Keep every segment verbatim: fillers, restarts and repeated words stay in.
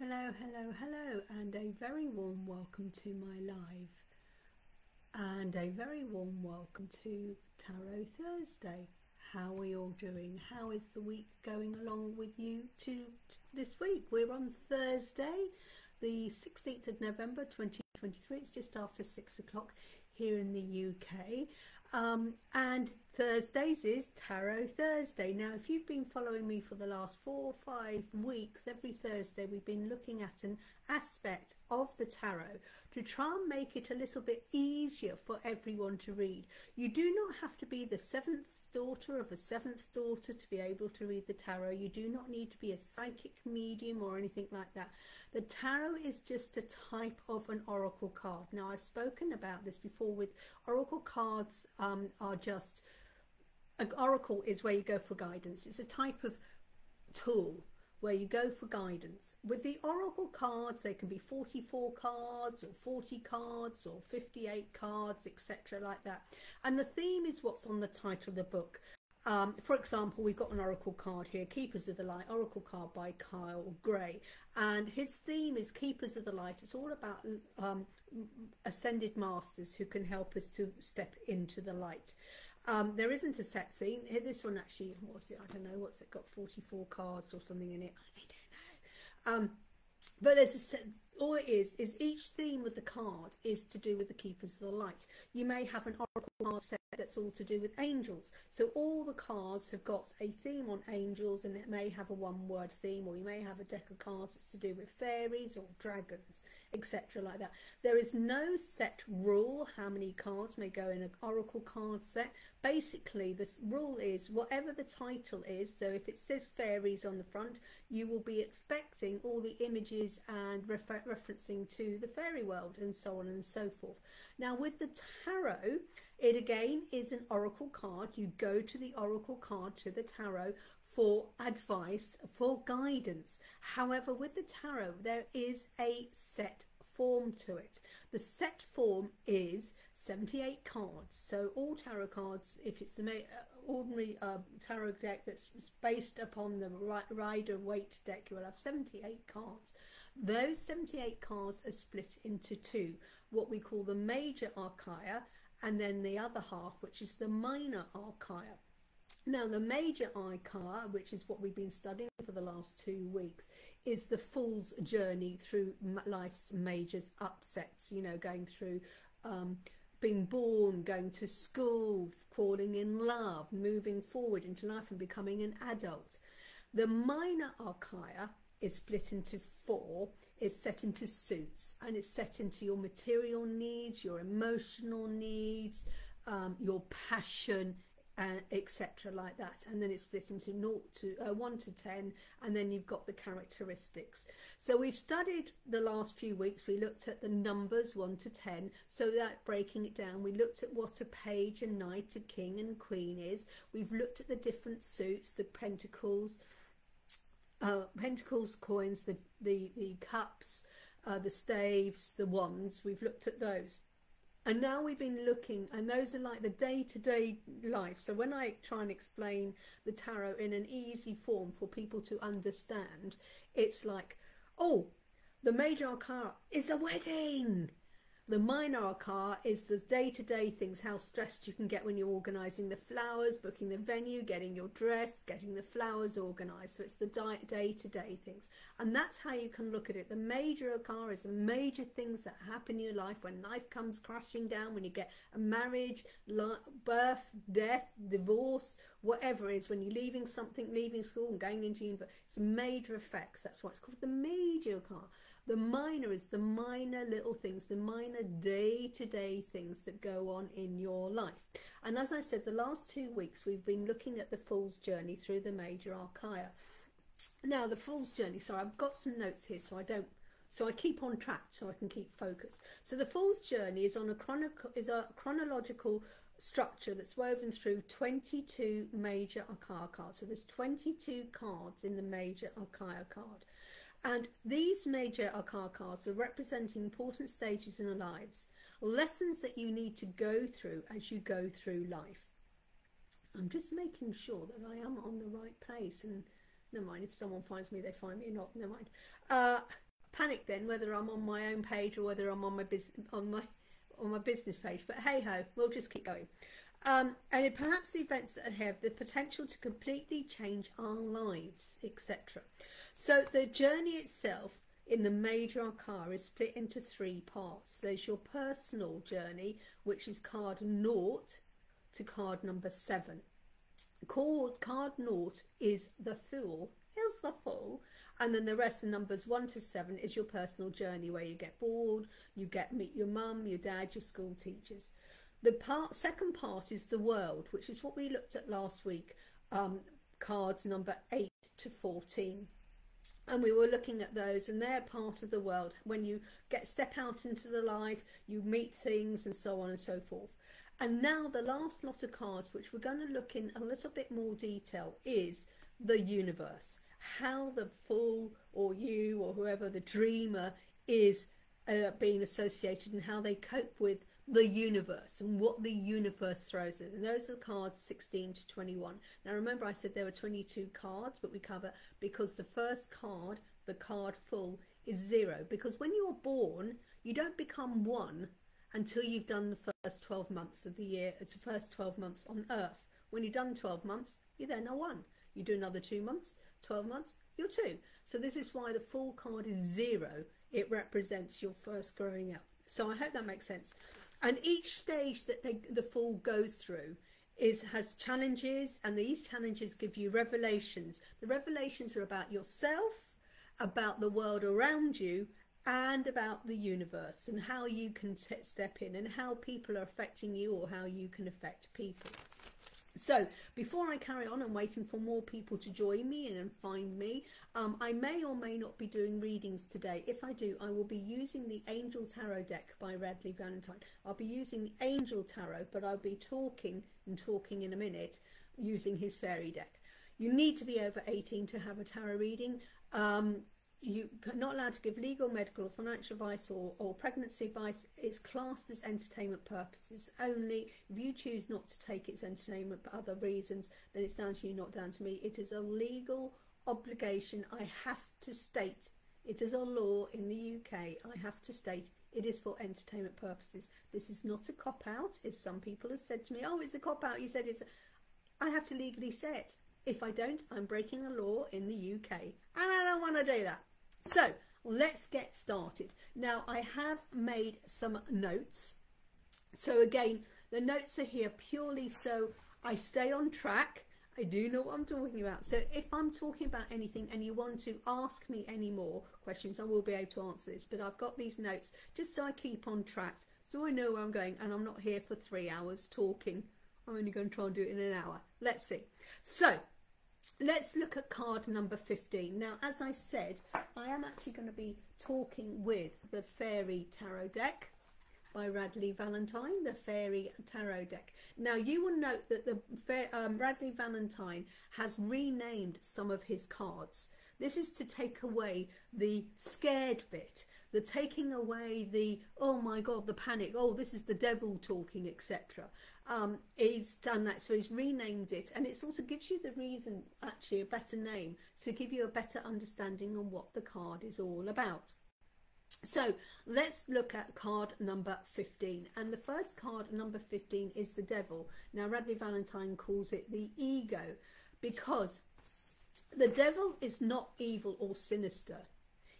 Hello, hello, hello, and a very warm welcome to my live, and a very warm welcome to Tarot Thursday. How are we all doing? How is the week going along with you to this week? We're on Thursday, the sixteenth of November twenty twenty-three. It's just after six o'clock here in the U K. Um, and Thursdays is Tarot Thursday. Now, if you've been following me for the last four or five weeks, every Thursday we've been looking at an aspect of the tarot to try and make it a little bit easier for everyone to read. You do not have to be the seventh daughter of a seventh daughter to be able to read the tarot. You do not need to be a psychic medium or anything like that. The tarot is just a type of an oracle card. Now, I've spoken about this before with oracle cards. Um, are just an oracle is where you go for guidance. It's a type of tool where you go for guidance. With the oracle cards, they can be forty-four cards or forty cards or fifty-eight cards, etc., like that, and the theme is what's on the title of the book. Um, for example, we've got an oracle card here, Keepers of the Light, oracle card by Kyle Gray, and his theme is Keepers of the Light. It's all about um, ascended masters who can help us to step into the light. Um, there isn't a set theme. This one actually, what's it? I don't know. What's it got? forty-four cards or something in it. I don't know. Um, but there's a set. All it is, is each theme of the card is to do with the Keepers of the Light. You may have an oracle card set that's all to do with angels. So all the cards have got a theme on angels, and it may have a one-word theme, or you may have a deck of cards that's to do with fairies or dragons, et cetera, like that. There is no set rule how many cards may go in an oracle card set. Basically, the rule is whatever the title is. So if it says fairies on the front, you will be expecting all the images and refer referencing to the fairy world and so on and so forth. Now, with the tarot, it again is an oracle card. You go to the oracle card, to the tarot, for advice, for guidance. However, with the tarot, there is a set form to it. The set form is seventy-eight cards. So all tarot cards, if it's the ordinary uh, tarot deck that's based upon the Rider Waite deck, you will have seventy-eight cards. Those seventy-eight cards are split into two, what we call the Major Arcana, and then the other half, which is the Minor Arcana. Now, the Major Arcana, which is what we've been studying for the last two weeks, is the Fool's Journey through life's major upsets, you know, going through um, being born, going to school, falling in love, moving forward into life and becoming an adult. The Minor Arcana is split into four, is set into suits, and it's set into your material needs, your emotional needs, um, your passion, uh, et cetera, like that. And then it's split into zero to, uh, one to ten, and then you've got the characteristics. So we've studied the last few weeks, we looked at the numbers one to ten, so that breaking it down, we looked at what a page, a knight, a king and queen is. We've looked at the different suits, the pentacles, Uh, pentacles, coins, the, the, the cups, uh, the staves, the wands. We've looked at those. And now we've been looking, and those are like the day-to-day life. So when I try and explain the tarot in an easy form for people to understand, it's like, oh, the Major Arcana is a wedding. The Minor Arcana is the day-to-day things, how stressed you can get when you're organising the flowers, booking the venue, getting your dress, getting the flowers organised. So it's the day-to-day things. And that's how you can look at it. The Major Arcana is the major things that happen in your life, when life comes crashing down, when you get a marriage, birth, death, divorce, whatever it is, when you're leaving something, leaving school and going into university. It's major effects. That's why it's called the Major Arcana. The Minor is the minor little things, the minor day-to-day things that go on in your life. And as I said, the last two weeks we've been looking at the Fool's Journey through the Major Arcana. Now, the Fool's Journey, sorry, I've got some notes here, so I don't, so I keep on track, so I can keep focused. So the Fool's Journey is on a chronicle, is a chronological structure that's woven through twenty-two Major Arcana cards. So there's twenty-two cards in the Major Arcana card. And these Major Arcana cards are representing important stages in our lives, lessons that you need to go through as you go through life. I'm just making sure that I am on the right place, and never mind, if someone finds me, they find me not, never mind. Uh, panic then whether I'm on my own page or whether I'm on my bus on my on my business page. But hey ho, we'll just keep going. Um, and perhaps the events that have the potential to completely change our lives, et cetera. So the journey itself in the Major Arcana is split into three parts. There's your personal journey, which is card naught to card number seven. Called card naught is the Fool. Here's the Fool. And then the rest of numbers one to seven is your personal journey, where you get bored, you get meet your mum, your dad, your school teachers. The part, second part is the world, which is what we looked at last week, um, cards number eight to fourteen. And we were looking at those, and they're part of the world. When you get step out into the life, you meet things and so on and so forth. And now the last lot of cards, which we're going to look in a little bit more detail, is the universe. How the Fool or you or whoever, the dreamer, is uh, being associated, and how they cope with the universe and what the universe throws us. And those are the cards sixteen to twenty-one. Now remember, I said there were twenty-two cards, but we cover because the first card, the card Full, is zero, because when you're born you don't become one until you've done the first twelve months of the year. It's the first twelve months on earth. When you've done twelve months, you're then a one. You do another two months, twelve months, you're two. So this is why the Full card is zero. It represents your first growing up. So I hope that makes sense. And each stage that they, the Fool goes through is has challenges, and these challenges give you revelations. The revelations are about yourself, about the world around you, and about the universe, and how you can step in, and how people are affecting you, or how you can affect people. So before I carry on, I'm waiting for more people to join me and find me. Um, I may or may not be doing readings today. If I do, I will be using the Angel Tarot deck by Radleigh Valentine. I'll be using the Angel Tarot, but I'll be talking and talking in a minute using his fairy deck. You need to be over eighteen to have a tarot reading. Um, You're not allowed to give legal, medical or financial advice or, or pregnancy advice. It's classed as entertainment purposes only. If you choose not to take its entertainment for other reasons, then it's down to you, not down to me. It is a legal obligation. I have to state, it is a law in the U K. I have to state it is for entertainment purposes. This is not a cop-out, as some people have said to me. Oh, it's a cop-out, you said it's... I have to legally say it. If I don't, I'm breaking a law in the U K, and I don't want to do that. So let's get started. Now I have made some notes. So again, the notes are here purely so I stay on track. I do know what I'm talking about. So if I'm talking about anything and you want to ask me any more questions, I will be able to answer this. But I've got these notes just so I keep on track, so I know where I'm going, and I'm not here for three hours talking. I'm only going to try and do it in an hour. Let's see. So let's look at card number fifteen. Now, as I said, I am actually going to be talking with the Fairy Tarot deck by Radleigh Valentine, the Fairy Tarot deck. Now, you will note that the um, Radleigh Valentine has renamed some of his cards. This is to take away the scared bit, the taking away the, oh my God, the panic, oh, this is the devil talking, et cetera. Um, he's done that, so he's renamed it, and it also gives you the reason, actually, a better name, to give you a better understanding on what the card is all about. So let's look at card number fifteen, and the first card, number fifteen, is the Devil. Now, Radleigh Valentine calls it the ego, because the devil is not evil or sinister.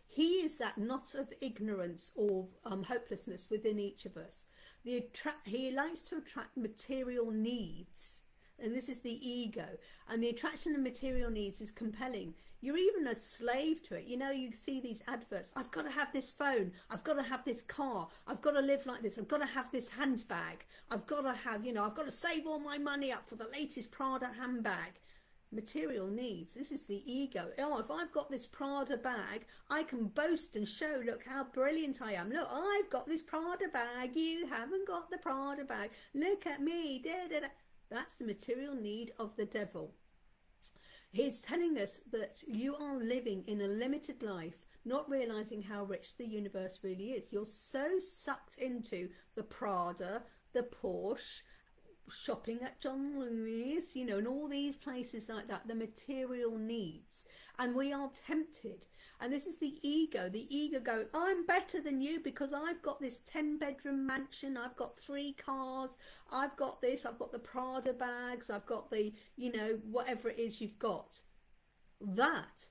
He is that knot of ignorance or um, hopelessness within each of us. The he likes to attract material needs, and this is the ego. And the attraction of material needs is compelling. You're even a slave to it. You know, you see these adverts. I've got to have this phone. I've got to have this car. I've got to live like this. I've got to have this handbag. I've got to have, you know, I've got to save all my money up for the latest Prada handbag. Material needs. This is the ego. Oh, if I've got this Prada bag, I can boast and show, look how brilliant I am. Look, I've got this Prada bag. You haven't got the Prada bag. Look at me. Da, da, da. That's the material need of the devil. He's telling us that you are living in a limited life, not realizing how rich the universe really is. You're so sucked into the Prada, the Porsche, shopping at John Lewis, you know, and all these places like that, the material needs. And we are tempted And this is the ego, the ego going, I'm better than you because I've got this ten bedroom mansion, I've got three cars, I've got this, I've got the Prada bags, I've got the, you know, whatever it is you've got. That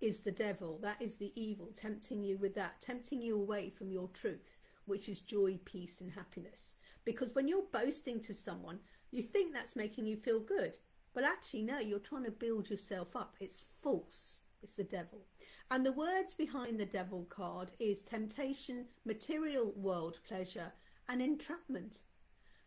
is the devil, that is the evil, tempting you with that, tempting you away from your truth, which is joy, peace and happiness. Because when you're boasting to someone, you think that's making you feel good, but actually no, you're trying to build yourself up. It's false. It's the devil. And the words behind the devil card is temptation, material world pleasure and entrapment.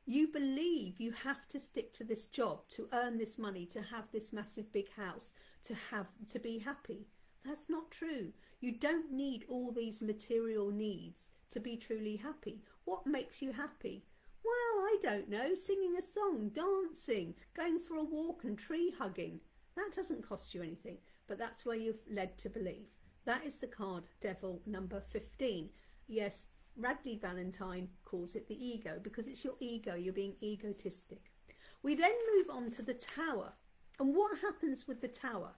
You believe you have to stick to this job to earn this money, to have this massive big house, to have to be happy. That's not true. You don't need all these material needs to be truly happy. What makes you happy? Well, I don't know, singing a song, dancing, going for a walk and tree hugging. That doesn't cost you anything, but that's where you've led to believe. That is the card devil number fifteen. Yes, Radleigh Valentine calls it the ego because it's your ego, you're being egotistic. We then move on to the tower. And what happens with the tower?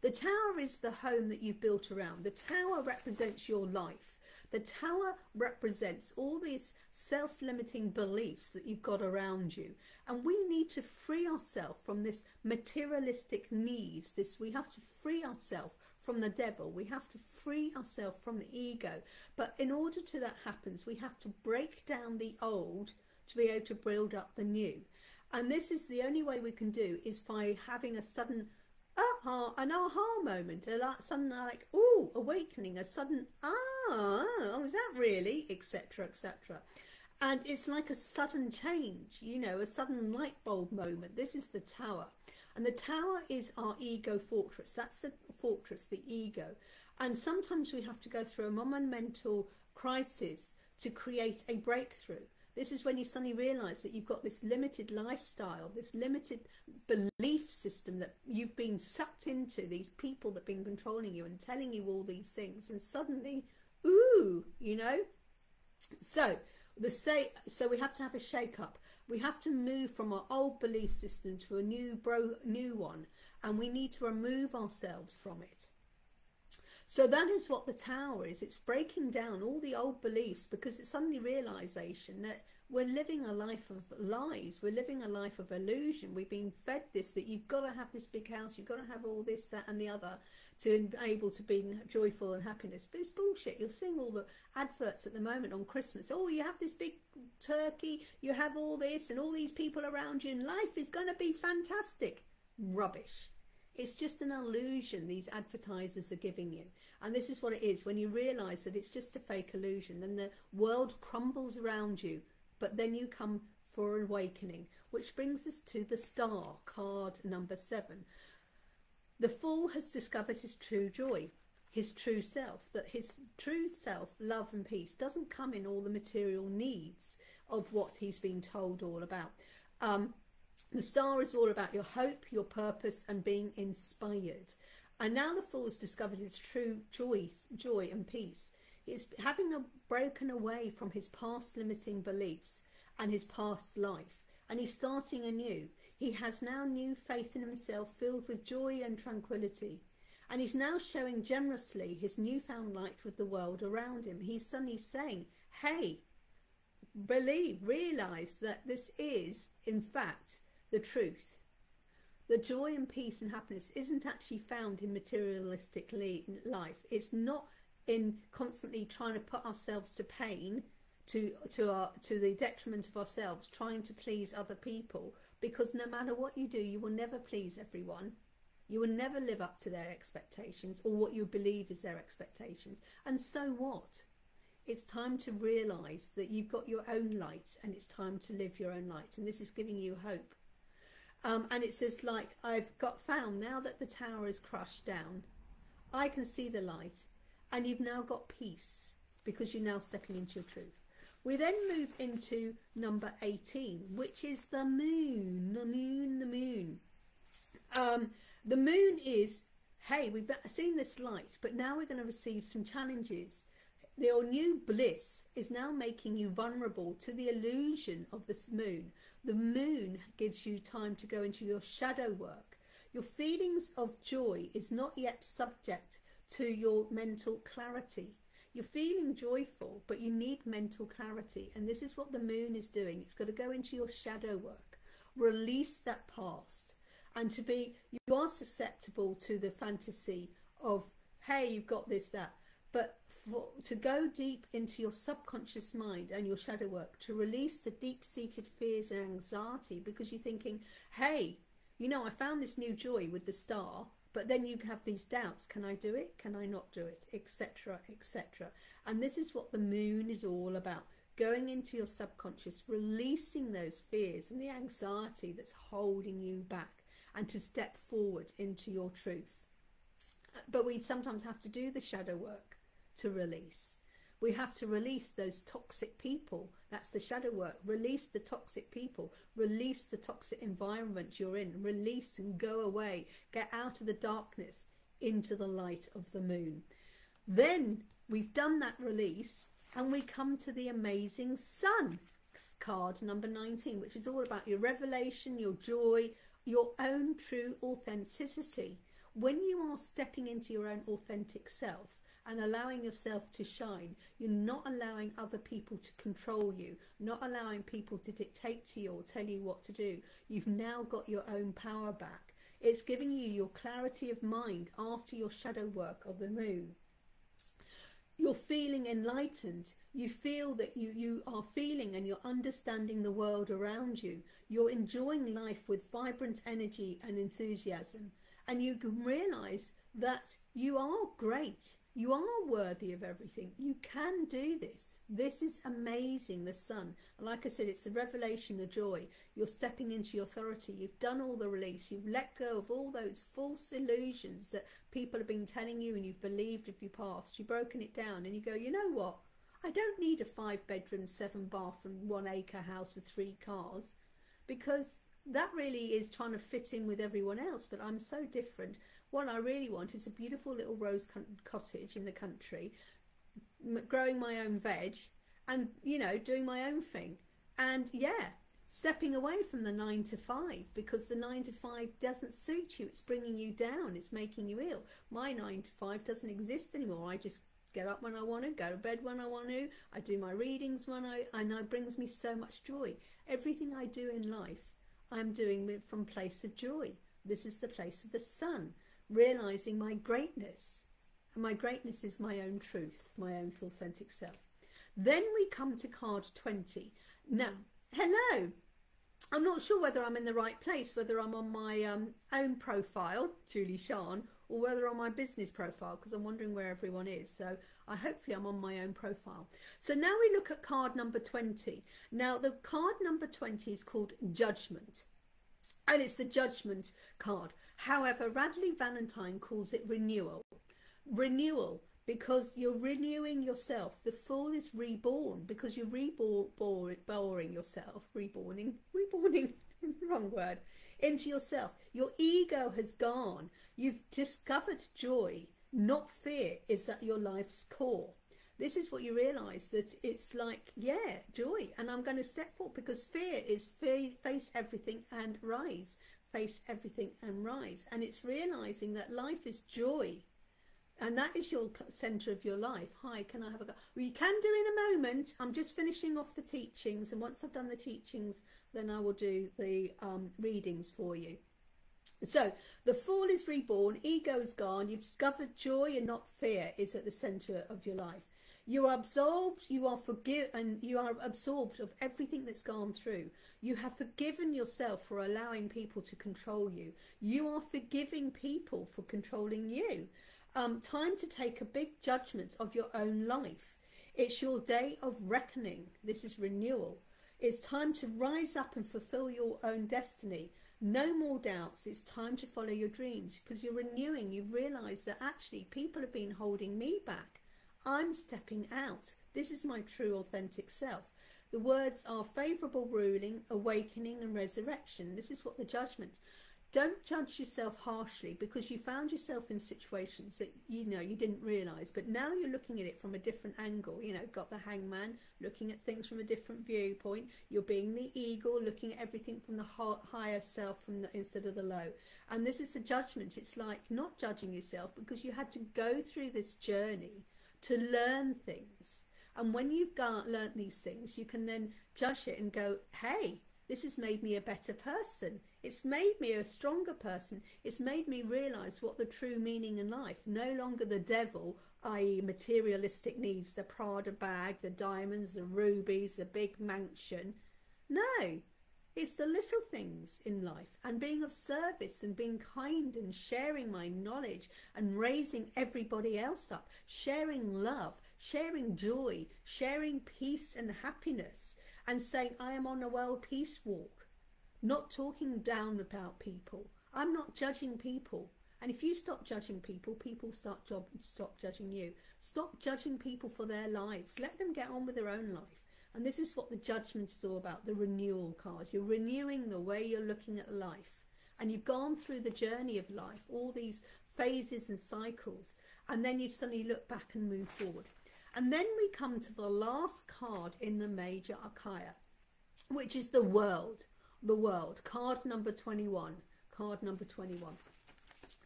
The tower is the home that you've built around. The tower represents your life. The tower represents all these self-limiting beliefs that you've got around you. And we need to free ourselves from this materialistic needs. This, we have to free ourselves from the devil. We have to free ourselves from the ego. But in order to that happens, we have to break down the old to be able to build up the new. And this is the only way we can do is by having a sudden aha, an aha moment, a like, sudden like, ooh, awakening, a sudden, ah, oh, is that really, et cetera, et cetera. And it's like a sudden change, you know, a sudden light bulb moment. This is the tower. And the tower is our ego fortress. That's the fortress, the ego. And sometimes we have to go through a monumental crisis to create a breakthrough. This is when you suddenly realise that you've got this limited lifestyle, this limited belief system that you've been sucked into, these people that have been controlling you and telling you all these things. And suddenly, ooh, you know. So, the say, so we have to have a shake-up. We have to move from our old belief system to a new, bro, new one. And we need to remove ourselves from it. So that is what the tower is. It's breaking down all the old beliefs because it's suddenly realization that we're living a life of lies. We're living a life of illusion. We've been fed this, that you've got to have this big house. You've got to have all this, that and the other to be able to be joyful and happiness. But it's bullshit. You're seeing all the adverts at the moment on Christmas. Oh, you have this big turkey. You have all this and all these people around you and life is going to be fantastic. Rubbish. It's just an illusion these advertisers are giving you. And this is what it is. When you realise that it's just a fake illusion, then the world crumbles around you. But then you come for an awakening, which brings us to the star, card number seven. The fool has discovered his true joy, his true self, that his true self, love and peace, doesn't come in all the material needs of what he's been told all about. Um, The star is all about your hope, your purpose and being inspired. And now the fool has discovered his true joy, joy and peace. It's having a broken away from his past limiting beliefs and his past life. And he's starting anew. He has now new faith in himself filled with joy and tranquility. And he's now showing generously his newfound light with the world around him. He's suddenly saying, hey, believe, realise that this is, in fact, the truth. The joy and peace and happiness isn't actually found in materialistic life. It's not in constantly trying to put ourselves to pain, to to our to the detriment of ourselves, trying to please other people, because no matter what you do, you will never please everyone. You will never live up to their expectations or what you believe is their expectations. And so what? It's time to realize that you've got your own light and it's time to live your own light. And this is giving you hope. Um, and it says, like, I've got found now that the tower is crushed down, I can see the light, and you've now got peace because you're now stepping into your truth. We then move into number eighteen, which is the moon, the moon, the moon. Um, the moon is, hey, we've seen this light, but now we're going to receive some challenges. Your new bliss is now making you vulnerable to the illusion of this moon. The moon gives you time to go into your shadow work. Your feelings of joy is not yet subject to your mental clarity. You're feeling joyful, but you need mental clarity. And this is what the moon is doing. It's got to go into your shadow work, release that past. And to be, you are susceptible to the fantasy of, hey, you've got this, that. But for, to go deep into your subconscious mind and your shadow work, to release the deep-seated fears and anxiety, because you're thinking, hey, you know, I found this new joy with the star, but then you have these doubts. Can I do it? Can I not do it? Etc, et cetera. And this is what the moon is all about. Going into your subconscious, releasing those fears and the anxiety that's holding you back, and to step forward into your truth. But we sometimes have to do the shadow work to release. We have to release those toxic people. That's the shadow work. Release the toxic people. Release the toxic environment you're in. Release and go away. Get out of the darkness into the light of the moon. Then we've done that release and we come to the amazing sun card, number nineteen, which is all about your revelation, your joy, your own true authenticity. When you are stepping into your own authentic self and allowing yourself to shine, you're not allowing other people to control you, not allowing people to dictate to you or tell you what to do. You've now got your own power back. It's giving you your clarity of mind after your shadow work of the moon. You're feeling enlightened. You feel that you, you are feeling and you're understanding the world around you. You're enjoying life with vibrant energy and enthusiasm. And you can realise that you are great. You are worthy of everything. You can do this. This is amazing, the sun. Like I said, it's the revelation, the joy. You're stepping into your authority. You've done all the release. You've let go of all those false illusions that people have been telling you and you've believed of your past. You've broken it down and you go, you know what? I don't need a five-bedroom, seven-bathroom, one-acre house with three cars, because that really is trying to fit in with everyone else, but I'm so different. What I really want is a beautiful little rose cottage in the country, m growing my own veg and, you know, doing my own thing. And yeah, stepping away from the nine to five, because the nine to five doesn't suit you. It's bringing you down. It's making you ill. My nine to five doesn't exist anymore. I just get up when I want to, go to bed when I want to. I do my readings when I, and it brings me so much joy. Everything I do in life, I'm doing it from place of joy. This is the place of the sun, realizing my greatness. And my greatness is my own truth, my own authentic self. Then we come to card twenty. Now, hello. I'm not sure whether I'm in the right place, whether I'm on my um, own profile, Julie-Sian, or whether on my business profile, because I'm wondering where everyone is. So I hopefully I'm on my own profile. So now we look at card number twenty. Now the card number twenty is called Judgment, and it's the Judgment card. However, Radleigh Valentine calls it renewal. Renewal, because you're renewing yourself. The Fool is reborn, because you're reborn yourself, reborning, reborning, wrong word, into yourself. Your ego has gone. You've discovered joy, not fear, is at your life's core. This is what you realise, that it's like, yeah, joy, and I'm going to step forward, because fear is fear, face everything and rise, face everything and rise. And it's realising that life is joy, and that is your centre of your life. Hi, can I have a go? Well, you can do in a moment. I'm just finishing off the teachings, and once I've done the teachings, then I will do the um, readings for you. So, the Fool is reborn, ego is gone, you've discovered joy and not fear is at the centre of your life. You are absolved, you are forgiven, and you are absorbed of everything that's gone through. You have forgiven yourself for allowing people to control you. You are forgiving people for controlling you. Um, time to take a big judgment of your own life. It's your day of reckoning. This is renewal. It's time to rise up and fulfill your own destiny. No more doubts. It's time to follow your dreams, because you're renewing. You realise that actually people have been holding me back. I'm stepping out. This is my true authentic self. The words are favourable ruling, awakening and resurrection. This is what the judgment. Don't judge yourself harshly, because you found yourself in situations that, you know, you didn't realise. But now you're looking at it from a different angle. You know, got the hangman, looking at things from a different viewpoint. You're being the eagle, looking at everything from the higher self from the, instead of the low. And this is the judgment. It's like not judging yourself, because you had to go through this journey to learn things. And when you've got, learnt these things, you can then judge it and go, hey, this has made me a better person. It's made me a stronger person. It's made me realise what the true meaning in life. No longer the devil, that is materialistic needs, the Prada bag, the diamonds, the rubies, the big mansion. No, it's the little things in life, and being of service and being kind and sharing my knowledge and raising everybody else up, sharing love, sharing joy, sharing peace and happiness. And saying, I am on a world peace walk, not talking down about people. I'm not judging people. And if you stop judging people, people start job, stop judging you. Stop judging people for their lives. Let them get on with their own life. And this is what the judgment is all about, the renewal card. You're renewing the way you're looking at life. And you've gone through the journey of life, all these phases and cycles. And then you suddenly look back and move forward. And then we come to the last card in the Major Arcana, which is the World. The World, card number twenty-one. Card number twenty-one.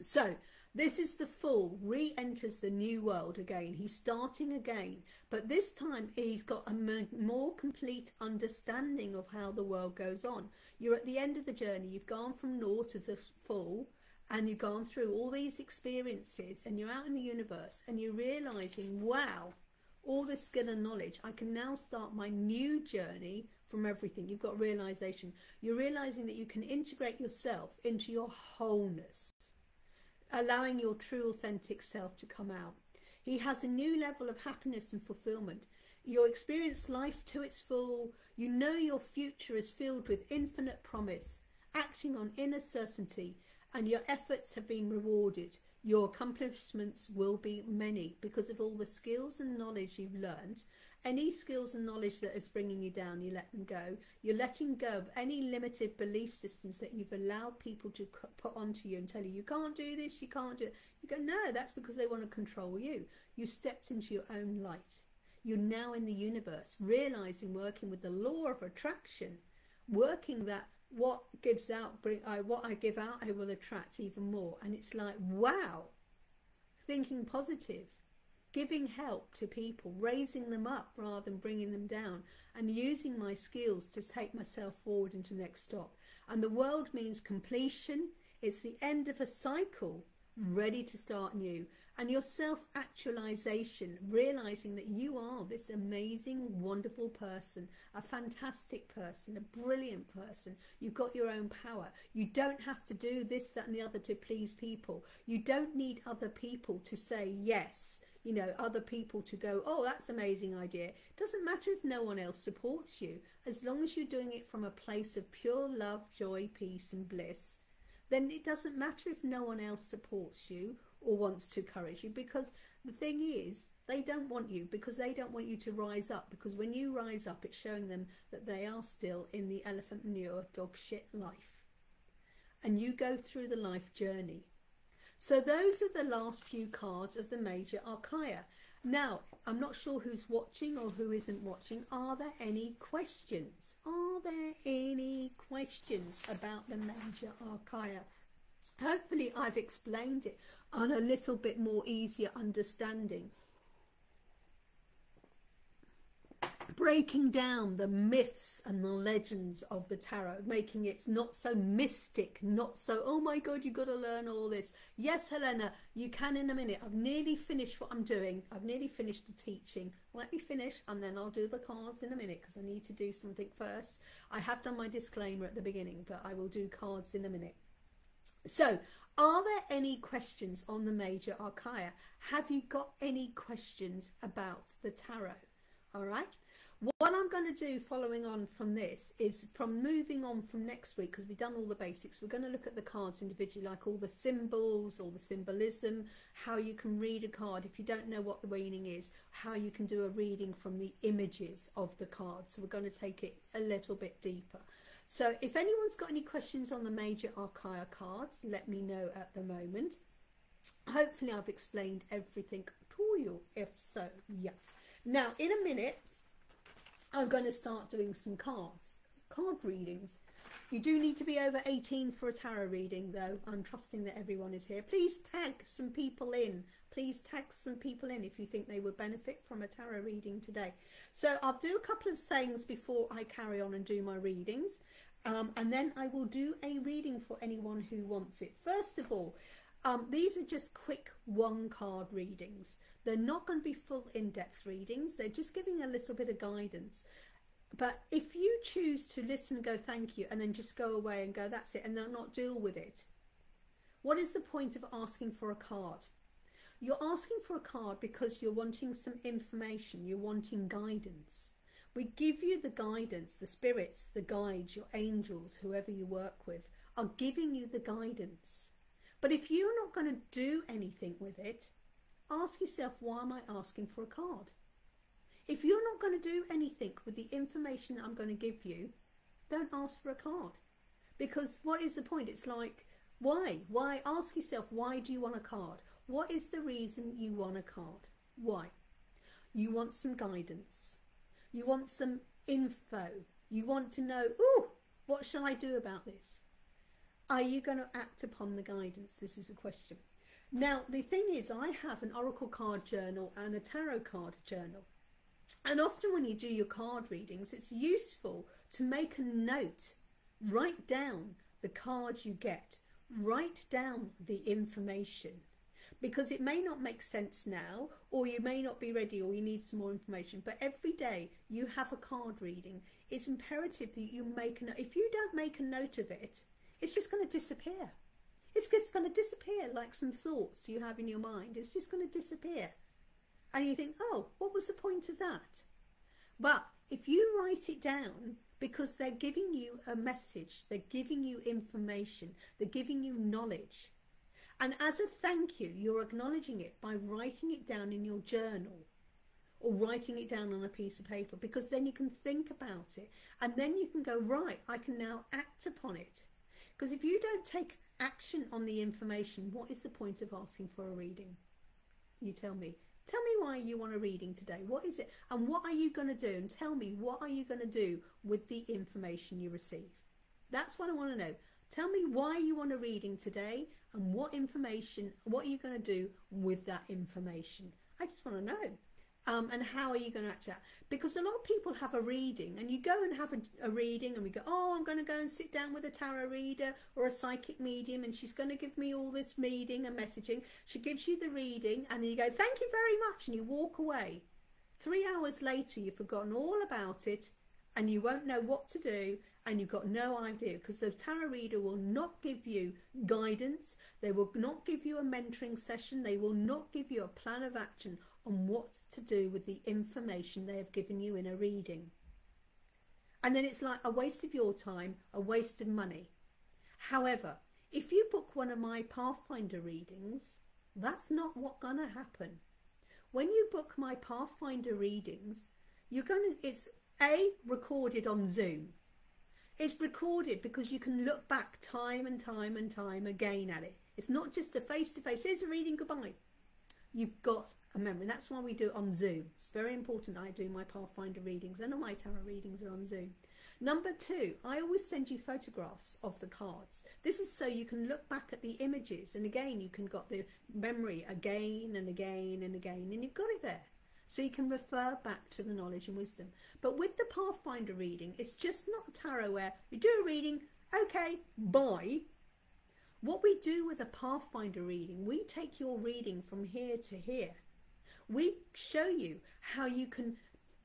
So this is the Fool, re-enters the new world again. He's starting again, but this time he's got a more complete understanding of how the world goes on. You're at the end of the journey. You've gone from naught as a fool, and you've gone through all these experiences, and you're out in the universe, and you're realising, wow, all this skill and knowledge, I can now start my new journey from everything. You've got realization. You're realizing that you can integrate yourself into your wholeness, allowing your true authentic self to come out. He has a new level of happiness and fulfillment. You'll experience life to its full. You know your future is filled with infinite promise, acting on inner certainty, and your efforts have been rewarded. Your accomplishments will be many because of all the skills and knowledge you've learned. Any skills and knowledge that is bringing you down, you let them go. You're letting go of any limited belief systems that you've allowed people to put onto you and tell you, you can't do this, you can't do it. You go, no, that's because they want to control you. You stepped into your own light. You're now in the universe, realizing, working with the law of attraction, working that what gives out, bring, I, what I give out, I will attract even more. And it's like, wow, thinking positive, giving help to people, raising them up rather than bringing them down, and using my skills to take myself forward into the next stop. And the World means completion. It's the end of a cycle, ready to start new. And your self-actualization, realizing that you are this amazing, wonderful person, a fantastic person, a brilliant person. You've got your own power. You don't have to do this, that and the other to please people. You don't need other people to say yes, you know, other people to go, oh, that's an amazing idea. It doesn't matter if no one else supports you. As long as you're doing it from a place of pure love, joy, peace and bliss, then it doesn't matter if no one else supports you or wants to encourage you, because the thing is, they don't want you, because they don't want you to rise up, because when you rise up, it's showing them that they are still in the elephant manure, dog shit life. And you go through the life journey. So those are the last few cards of the Major Arcana. Now, I'm not sure who's watching or who isn't watching. Are there any questions? Are there any questions about the Major Arcana? Hopefully I've explained it on a little bit more easier understanding. Breaking down the myths and the legends of the tarot, making it not so mystic, not so, oh my God, you've got to learn all this. Yes, Helena, you can in a minute. I've nearly finished what I'm doing. I've nearly finished the teaching. Let me finish and then I'll do the cards in a minute, because I need to do something first. I have done my disclaimer at the beginning, but I will do cards in a minute. So, are there any questions on the Major Arcana? Have you got any questions about the tarot? All right. What I'm going to do following on from this is, from moving on from next week, because we've done all the basics, we're going to look at the cards individually, like all the symbols, all the symbolism, how you can read a card if you don't know what the meaning is, how you can do a reading from the images of the cards. So we're going to take it a little bit deeper. So if anyone's got any questions on the Major Arcana cards, let me know at the moment. Hopefully I've explained everything to you. If so, yeah. Now, in a minute, I'm going to start doing some cards, card readings. You do need to be over eighteen for a tarot reading, though. I'm trusting that everyone is here. Please tag some people in. Please tag some people in if you think they would benefit from a tarot reading today. So I'll do a couple of sayings before I carry on and do my readings. Um, and then I will do a reading for anyone who wants it. First of all, um, these are just quick one card readings. They're not going to be full in-depth readings. They're just giving a little bit of guidance. But if you choose to listen and go, thank you, and then just go away and go, that's it, and then not deal with it, what is the point of asking for a card? You're asking for a card because you're wanting some information, you're wanting guidance. We give you the guidance, the spirits, the guides, your angels, whoever you work with, are giving you the guidance. But if you're not going to do anything with it, ask yourself, why am I asking for a card? If you're not going to do anything with the information that I'm going to give you, don't ask for a card. Because what is the point? It's like, why? Why? Ask yourself, why do you want a card? What is the reason you want a card? Why? You want some guidance. You want some info. You want to know, ooh, what shall I do about this? Are you going to act upon the guidance? This is a question. Now, the thing is, I have an oracle card journal and a tarot card journal. And often when you do your card readings, it's useful to make a note, write down the cards you get, write down the information, because it may not make sense now, or you may not be ready, or you need some more information. But every day you have a card reading, it's imperative that you make a note. If you don't make a note of it, it's just going to disappear. It's just going to disappear like some thoughts you have in your mind. It's just going to disappear. And you think, oh, what was the point of that? But if you write it down, because they're giving you a message, they're giving you information, they're giving you knowledge. And as a thank you, you're acknowledging it by writing it down in your journal or writing it down on a piece of paper, because then you can think about it and then you can go, right, I can now act upon it. Because if you don't take action on the information, what is the point of asking for a reading? You tell me. Tell me why you want a reading today. What is it? And what are you going to do? And tell me, what are you going to do with the information you receive? That's what I want to know. Tell me why you want a reading today and what information, what are you going to do with that information? I just want to know. Um, and how are you going to act out? Because a lot of people have a reading and you go and have a, a reading and we go, oh, I'm going to go and sit down with a tarot reader or a psychic medium and she's going to give me all this reading and messaging. She gives you the reading and then you go, thank you very much, and you walk away. Three hours later, you've forgotten all about it and you won't know what to do and you've got no idea, because the tarot reader will not give you guidance. They will not give you a mentoring session. They will not give you a plan of action on what to do with the information they have given you in a reading. And then it's like a waste of your time, a waste of money. However, if you book one of my Pathfinder readings, that's not what's going to happen. When you book my Pathfinder readings, you're going to, it's A, recorded on Zoom. It's recorded because you can look back time and time and time again at it. It's not just a face-to-face, here's a reading, goodbye. You've got a memory. That's why we do it on Zoom. It's very important. I do my Pathfinder readings and all my tarot readings are on Zoom. Number two, I always send you photographs of the cards. This is so you can look back at the images, and again you can got the memory again and again and again, and you've got it there. So you can refer back to the knowledge and wisdom. But with the Pathfinder reading, it's just not a tarot where we do a reading, okay, bye. What we do with a Pathfinder reading, we take your reading from here to here. We show you how you can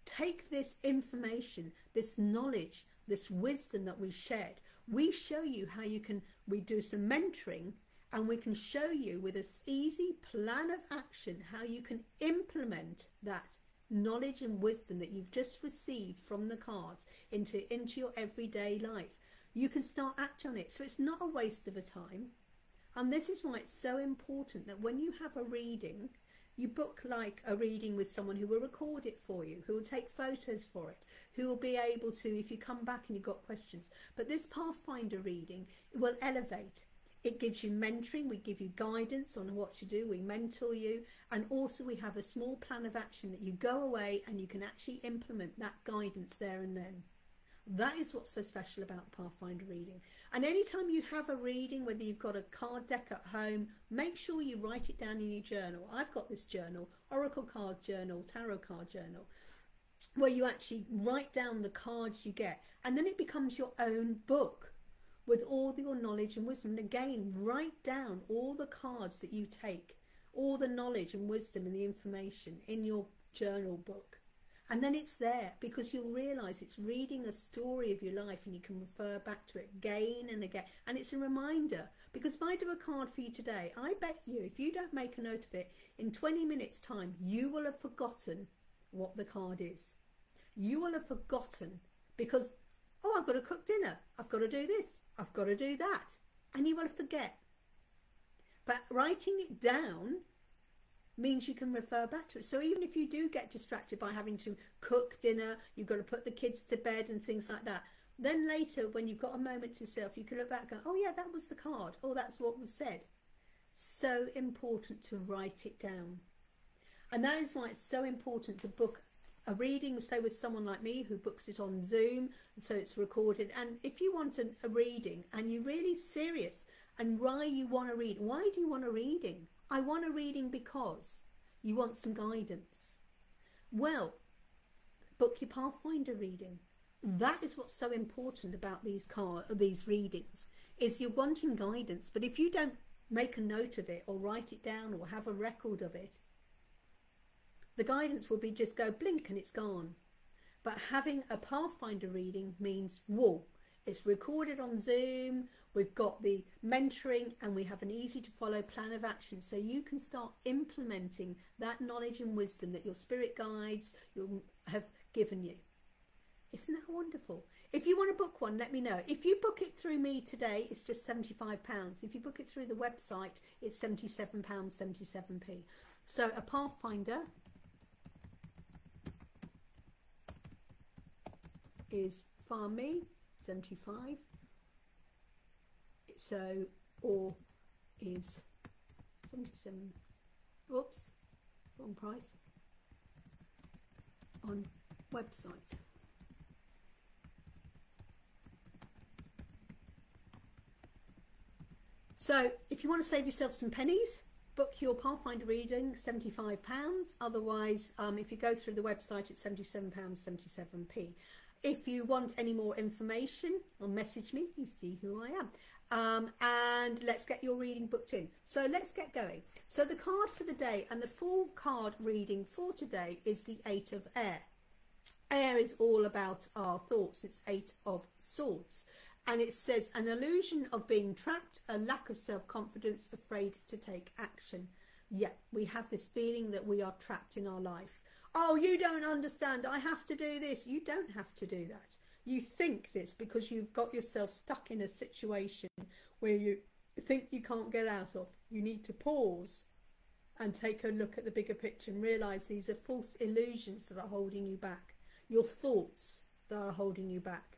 take this information, this knowledge, this wisdom that we shared. We show you how you can, we do some mentoring, and we can show you with an easy plan of action how you can implement that knowledge and wisdom that you've just received from the cards into, into your everyday life. You can start act on it. So it's not a waste of a time. And this is why it's so important that when you have a reading, You book like a reading with someone who will record it for you, who will take photos for it, who will be able to, if you come back and you've got questions. But this Pathfinder reading, it will elevate. It gives you mentoring, we give you guidance on what to do, we mentor you, and also we have a small plan of action that you go away and you can actually implement that guidance there and then. That is what's so special about the Pathfinder reading. And anytime you have a reading, whether you've got a card deck at home, make sure you write it down in your journal. I've got this journal, Oracle card journal, Tarot card journal, where you actually write down the cards you get, and then it becomes your own book with all your knowledge and wisdom. And again, write down all the cards that you take, all the knowledge and wisdom and the information in your journal book. And then it's there, because you'll realise it's reading a story of your life and you can refer back to it again and again. And it's a reminder, because if I do a card for you today, I bet you if you don't make a note of it, in twenty minutes time, you will have forgotten what the card is. You will have forgotten because, oh, I've got to cook dinner, I've got to do this, I've got to do that, and you will forget. But writing it down means you can refer back to it. So even if you do get distracted by having to cook dinner, you've got to put the kids to bed and things like that, then later when you've got a moment to yourself, you can look back and go, oh yeah, that was the card, oh, that's what was said. So important to write it down. And that is why it's so important to book a reading, say with someone like me who books it on Zoom, so it's recorded. And if you want an, a reading and you're really serious and why you want to read, why do you want a reading? I want a reading because you want some guidance. Well, book your Pathfinder reading. That is what's so important about these car, these readings, is you're wanting guidance. But if you don't make a note of it or write it down or have a record of it, the guidance will be just go blink and it's gone. But having a Pathfinder reading means, whoa, it's recorded on Zoom, we've got the mentoring, and we have an easy to follow plan of action, so you can start implementing that knowledge and wisdom that your spirit guides you'll have given you. Isn't that wonderful? If you want to book one, let me know. If you book it through me today, it's just seventy-five pounds. If you book it through the website, it's seventy-seven pounds seventy-seven p. So a Pathfinder is Farmy seventy-five, so or is seventy-seven, whoops, wrong price on website. So if you want to save yourself some pennies, book your Pathfinder reading, seventy-five pounds. Otherwise, um, if you go through the website, it's seventy-seven pounds seventy-seven p. If you want any more information, or message me, you see who I am. Um, and let's get your reading booked in. So let's get going. So the card for the day and the full card reading for today is the Eight of Air. Air is all about our thoughts. It's Eight of Swords. And it says, an illusion of being trapped, a lack of self-confidence, afraid to take action. Yeah, we have this feeling that we are trapped in our life. Oh, you don't understand, I have to do this. You don't have to do that. You think this because you've got yourself stuck in a situation where you think you can't get out of. You need to pause and take a look at the bigger picture and realise these are false illusions that are holding you back. Your thoughts that are holding you back.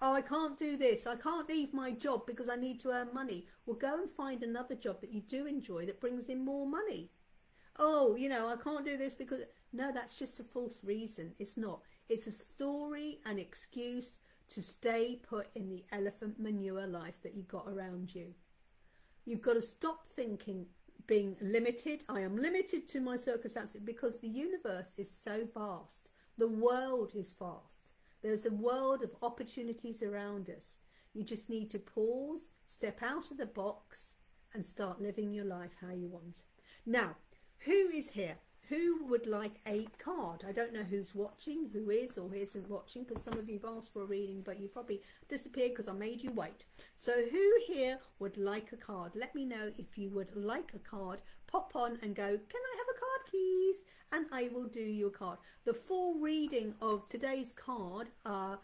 Oh, I can't do this. I can't leave my job because I need to earn money. Well, go and find another job that you do enjoy that brings in more money. Oh, you know, I can't do this because... No, that's just a false reason. It's not. It's a story, an excuse to stay put in the elephant manure life that you've got around you. You've got to stop thinking, being limited. I am limited to my circumstances, because the universe is so vast. The world is vast. There's a world of opportunities around us. You just need to pause, step out of the box, and start living your life how you want. Now, who is here? Who would like a card? I don't know who's watching, who is or isn't watching, because some of you have asked for a reading, but you probably disappeared because I made you wait. So who here would like a card? Let me know if you would like a card. Pop on and go, can I have a card, please? And I will do you a card. The full reading of today's card are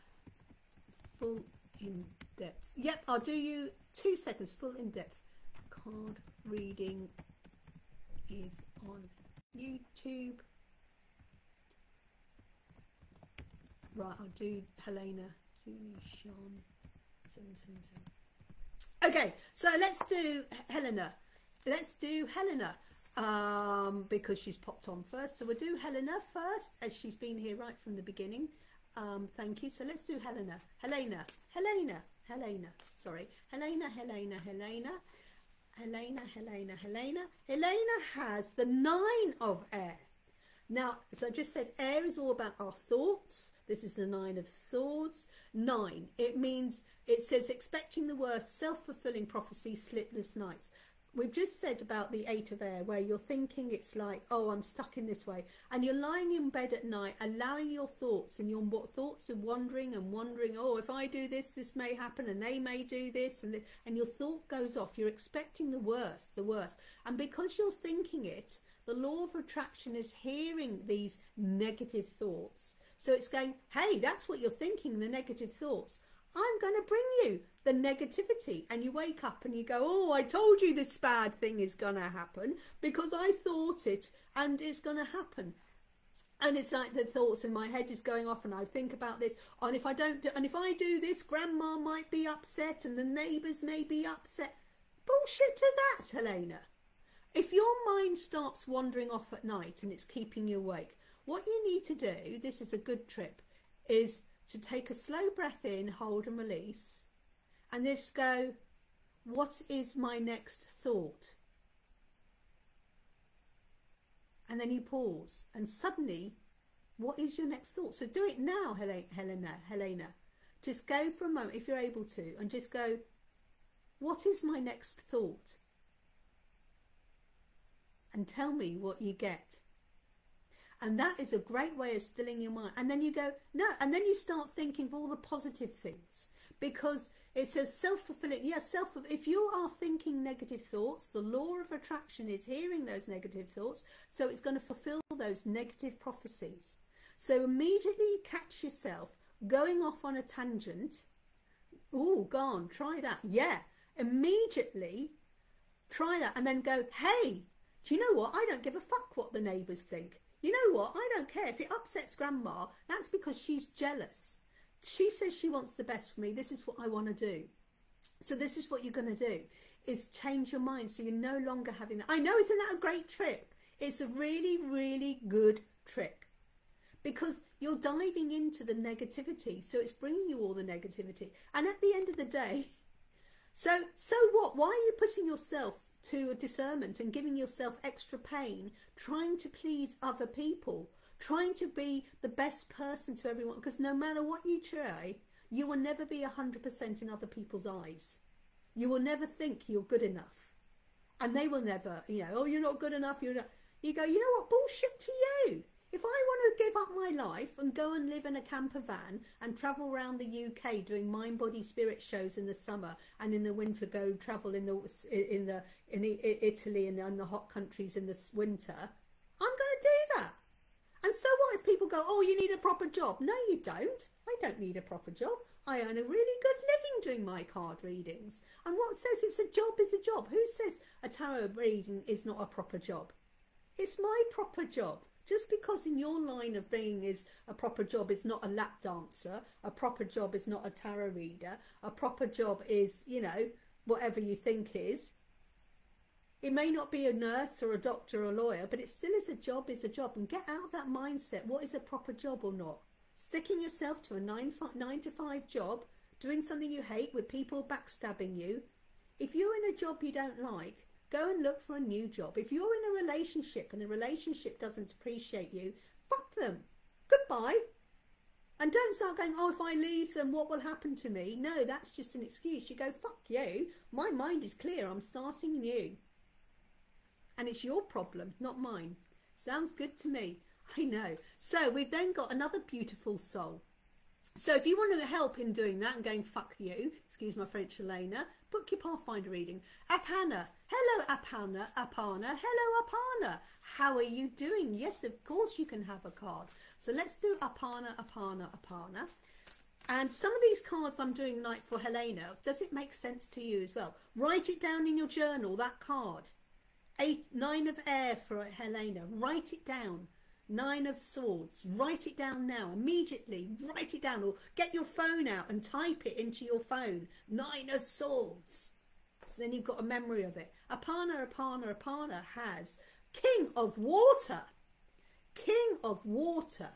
full in depth. Yep, I'll do you two seconds. Full in depth card reading is on YouTube. Right, I'll do Helena, Julie-Sian, some, some, some. Okay, so let's do Helena. Let's do Helena um, because she's popped on first. So we'll do Helena first, as she's been here right from the beginning. Um, thank you. So let's do Helena, Helena, Helena, Helena. Sorry, Helena, Helena, Helena, Helena, Helena, Helena. Helena has the nine of air. Now, as I just said, air is all about our thoughts. This is the nine of swords. Nine, it means, it says, expecting the worst, self-fulfilling prophecy, sleepless nights. We've just said about the eight of air, where you're thinking it's like, oh, I'm stuck in this way. And you're lying in bed at night, allowing your thoughts, and your thoughts are wandering and wandering. Oh, if I do this, this may happen, and they may do this. And, this, and your thought goes off. You're expecting the worst, the worst. And because you're thinking it, the law of attraction is hearing these negative thoughts. So it's going, hey, that's what you're thinking, the negative thoughts. I'm going to bring you the negativity. And you wake up and you go, oh, I told you this bad thing is going to happen because I thought it and it's going to happen. And it's like the thoughts in my head is going off, and I think about this. And if I don't do, and if I do this, grandma might be upset and the neighbours may be upset. Bullshit to that, Helena. If your mind starts wandering off at night and it's keeping you awake, what you need to do, this is a good trip, is to take a slow breath in, hold and release, and then just go, what is my next thought? And then you pause, and suddenly, what is your next thought? So do it now, Helena, Helena. Just go for a moment, if you're able to, and just go, what is my next thought? And tell me what you get. And that is a great way of stilling your mind. And then you go, no, and then you start thinking of all the positive things, because it says self-fulfilling. Yeah, self. If you are thinking negative thoughts, the law of attraction is hearing those negative thoughts. So it's going to fulfill those negative prophecies. So immediately catch yourself going off on a tangent. Oh, gone. Try that. Yeah. Immediately try that and then go, hey, do you know what? I don't give a fuck what the neighbours think. You know what? I don't care. If it upsets grandma, that's because she's jealous. She says she wants the best for me. This is what I want to do. So this is what you're going to do, is change your mind so you're no longer having that. I know, isn't that a great trick? It's a really, really good trick, because you're diving into the negativity. So it's bringing you all the negativity. And at the end of the day, so, so what? Why are you putting yourself to a discernment and giving yourself extra pain, trying to please other people, trying to be the best person to everyone? Because no matter what you try, you will never be one hundred percent in other people's eyes. You will never think you're good enough. And they will never, you know, oh, you're not good enough. You're not. You go, you know what, bullshit to you. If I want to give up my life and go and live in a camper van and travel around the U K doing mind, body, spirit shows in the summer, and in the winter go travel in the in the in Italy and in the hot countries in the winter, I'm going to do that. And so what if people go, oh, you need a proper job? No, you don't. I don't need a proper job. I earn a really good living doing my card readings. And what says it's a job is a job? Who says a tarot reading is not a proper job? It's my proper job. Just because in your line of being is a proper job is not a lap dancer, a proper job is not a tarot reader, a proper job is, you know, whatever you think is. It may not be a nurse or a doctor or a lawyer, but it still is a job is a job. And get out of that mindset, what is a proper job or not? Sticking yourself to a nine, nine to five job, doing something you hate with people backstabbing you. If you're in a job you don't like, go and look for a new job. If you're in a relationship and the relationship doesn't appreciate you, fuck them. Goodbye. And don't start going, oh, if I leave them, what will happen to me? No, that's just an excuse. You go, fuck you. My mind is clear. I'm starting new. And it's your problem, not mine. Sounds good to me. I know. So we've then got another beautiful soul. So if you want to help in doing that and going, fuck you, excuse my French, Helena, book your Pathfinder reading. Apana. Hello, Apana. Apana. Hello, Apana. How are you doing? Yes, of course you can have a card. So let's do Apana, Apana, Apana. And some of these cards I'm doing like for Helena, does it make sense to you as well? Write it down in your journal, that card. Eight, nine of air for Helena. Write it down. Nine of swords. Write it down now. Immediately write it down, or get your phone out and type it into your phone. Nine of swords. So then you've got a memory of it. Apana, Apana, Apana has King of Water. King of Water.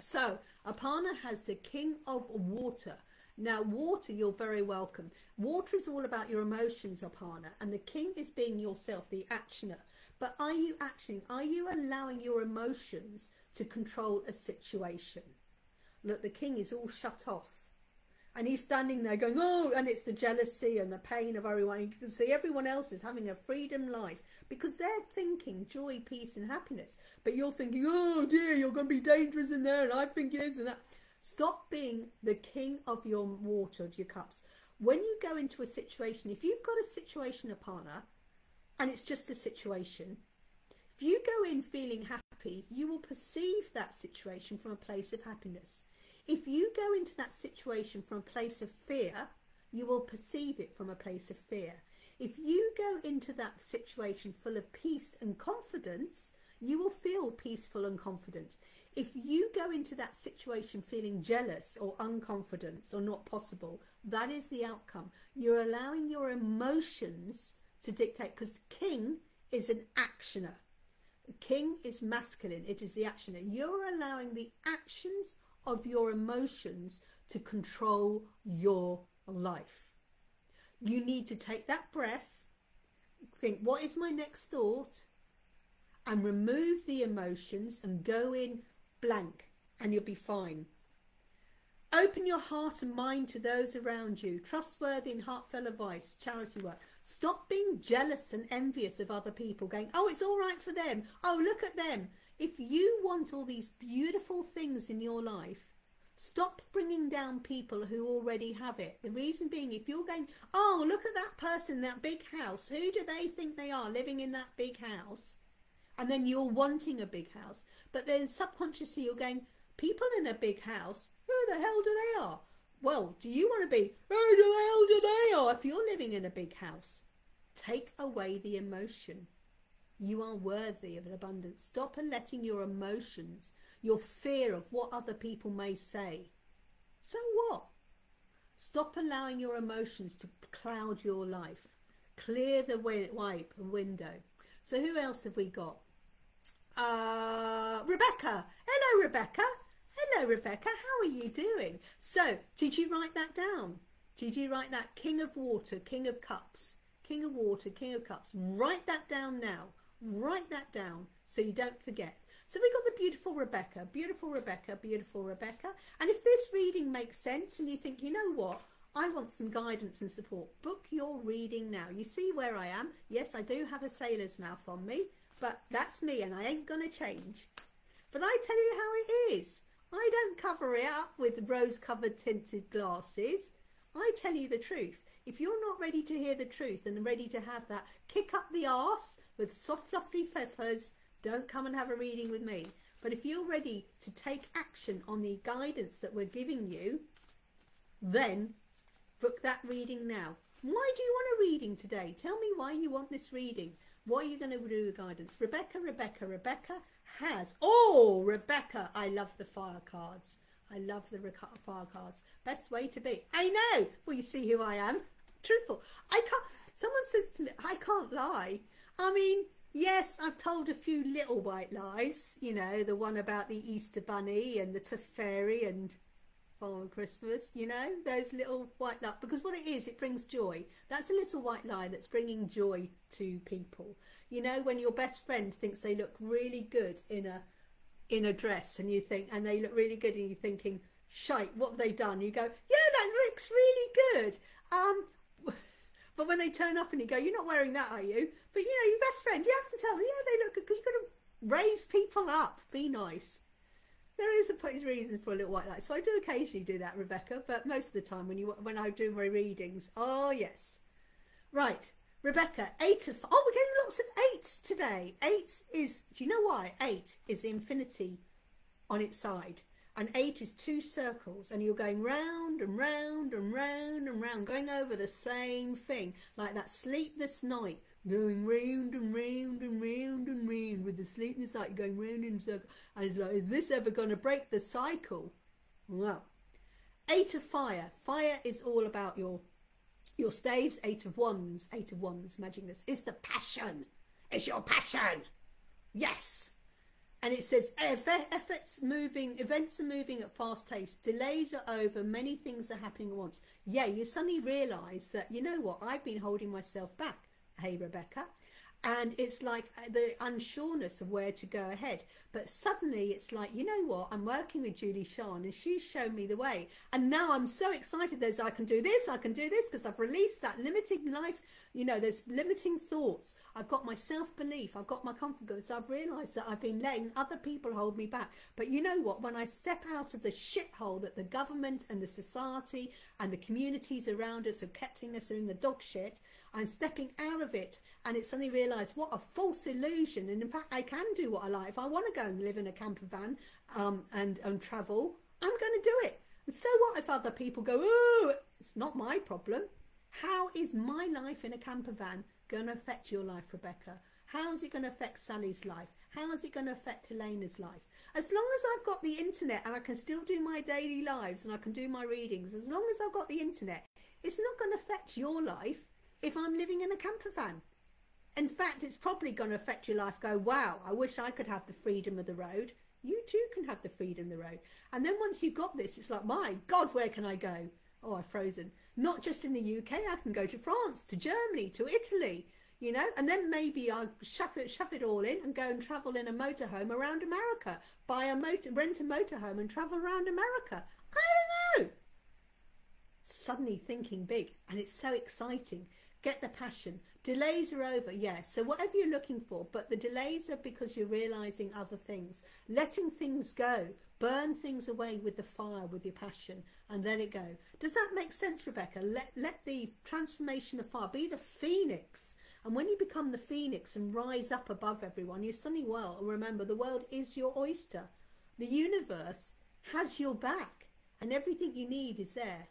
So Apana has the King of Water. Now, water, you're very welcome. Water is all about your emotions, Apana, and the king is being yourself, the actioner. But are you actioning? Are you allowing your emotions to control a situation? Look, the king is all shut off. And he's standing there going, oh, and it's the jealousy and the pain of everyone. You can see everyone else is having a freedom life because they're thinking joy, peace and happiness. But you're thinking, oh dear, you're going to be dangerous in there, and I think it is and that. Stop being the king of your water, of your cups. When you go into a situation, if you've got a situation, Apana, and it's just a situation, if you go in feeling happy, you will perceive that situation from a place of happiness. If you go into that situation from a place of fear, you will perceive it from a place of fear. If you go into that situation full of peace and confidence, you will feel peaceful and confident. If you go into that situation feeling jealous or unconfidence or not possible, that is the outcome. You're allowing your emotions to dictate, because king is an actioner. King is masculine. It is the actioner. You're allowing the actions of your emotions to control your life. You need to take that breath, think, what is my next thought? And remove the emotions and go in blank, and you'll be fine. Open your heart and mind to those around you. Trustworthy and heartfelt advice, charity work. Stop being jealous and envious of other people, going, oh, it's all right for them. Oh, look at them. If you want all these beautiful things in your life, stop bringing down people who already have it. The reason being, if you're going, oh, look at that person, that big house. Who do they think they are living in that big house? And then you're wanting a big house. But then subconsciously you're going, people in a big house, who the hell do they are? Well, do you want to be, who the hell do they are? If you're living in a big house, take away the emotion. You are worthy of an abundance. Stop letting your emotions, your fear of what other people may say. So what? Stop allowing your emotions to cloud your life. Clear the wipe and window. So who else have we got? Uh, Rebecca. Hello, Rebecca. Hello, Rebecca. How are you doing? So, did you write that down? Did you write that King of Water, King of Cups, King of Water, King of Cups? Write that down now. Write that down so you don't forget. So we got the beautiful Rebecca, beautiful Rebecca, beautiful Rebecca. And if this reading makes sense and you think, you know what? I want some guidance and support. Book your reading now. You see where I am. Yes, I do have a sailor's mouth on me, but that's me and I ain't going to change. But I tell you how it is. I don't cover it up with rose-covered tinted glasses. I tell you the truth. If you're not ready to hear the truth and ready to have that kick up the arse with soft, fluffy feathers, don't come and have a reading with me. But if you're ready to take action on the guidance that we're giving you, then book that reading now. Why do you want a reading today? Tell me why you want this reading. What are you going to do with guidance? Rebecca, Rebecca, Rebecca has... Oh, Rebecca, I love the fire cards. I love the fire cards. Best way to be. I know. Well, you see who I am. Truthful. I can't... Someone says to me, I can't lie. I mean, yes, I've told a few little white lies. You know, the one about the Easter Bunny and the Teferi and... following Christmas, you know, those little white lies, because what it is, it brings joy. That's a little white lie that's bringing joy to people. You know, when your best friend thinks they look really good in a in a dress, and you think, and they look really good, and you're thinking, shite, what have they done? You go, yeah, that looks really good. Um, but when they turn up and you go, you're not wearing that, are you? But you know, your best friend, you have to tell them, yeah, they look good, because you've got to raise people up, be nice. There is a reason for a little white light. So I do occasionally do that, Rebecca, but most of the time when you when I do my readings, oh yes. Right, Rebecca, eight of, oh, we're getting lots of eights today. Eight is, do you know why? Eight is infinity on its side. And eight is two circles, and you're going round and round and round and round, going over the same thing, like that sleepless night going round and round and round and round with the sleepness, like going round in a circle. And it's like, is this ever going to break the cycle? Well, eight of fire. Fire is all about your your staves. Eight of wands. Eight of wands. Magic this. It's the passion. It's your passion. Yes. And it says, efforts moving, events are moving at fast pace. Delays are over. Many things are happening at once. Yeah, you suddenly realise that, you know what, I've been holding myself back. Hey, Rebecca. And it's like the unsureness of where to go ahead. But suddenly it's like, you know what, I'm working with Julie-Sian and she's shown me the way. And now I'm so excited. There's, I can do this, I can do this, because I've released that limiting life. You know, those limiting thoughts. I've got my self-belief. I've got my confidence. I've realised that I've been letting other people hold me back. But you know what, when I step out of the shithole that the government and the society and the communities around us have kept us in the dog shit, I'm stepping out of it, and it suddenly realised what a false illusion. And in fact, I can do what I like. If I want to go and live in a camper van um, and, and travel, I'm going to do it. And so what if other people go, oh, it's not my problem. How is my life in a camper van going to affect your life, Rebecca? How is it going to affect Sally's life? How is it going to affect Elena's life? As long as I've got the internet and I can still do my daily lives and I can do my readings, as long as I've got the internet, it's not going to affect your life if I'm living in a camper van. In fact, it's probably going to affect your life. Go, wow, I wish I could have the freedom of the road. You too can have the freedom of the road. And then once you've got this, it's like, my God, where can I go? Oh, I've frozen. Not just in the U K, I can go to France, to Germany, to Italy, you know. And then maybe I'll shove it, shove it all in and go and travel in a motorhome around America. Buy a motor, rent a motorhome and travel around America. I don't know. Suddenly thinking big, and it's so exciting. Get the passion. Delays are over, yes. So whatever you're looking for, but the delays are because you're realising other things. Letting things go. Burn things away with the fire, with your passion, and let it go. Does that make sense, Rebecca? Let, let the transformation of fire be the phoenix. And when you become the phoenix and rise up above everyone, your sunny world, remember, the world is your oyster. The universe has your back, and everything you need is there.